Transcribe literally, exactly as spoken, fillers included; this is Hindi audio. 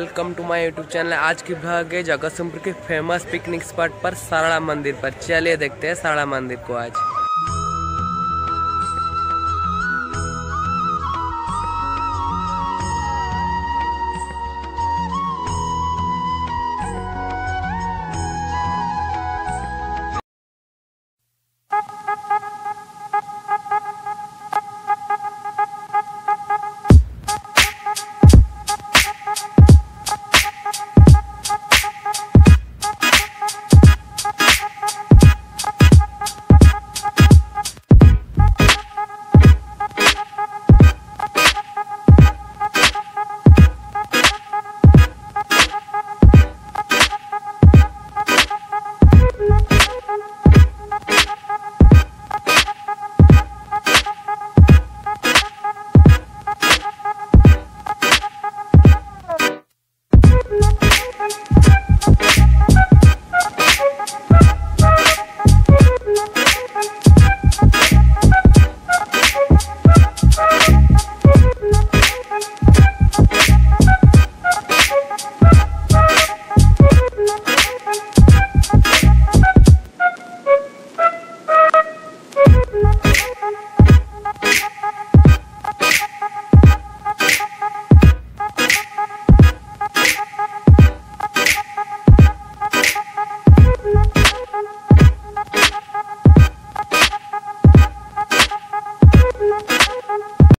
Welcome to my YouTube channel. आज की भाग है जगतसिंहपुर के फेमस पिकनिक स्पॉट पर सारला मंदिर पर। चलिए देखते हैं सारला मंदिर को आज।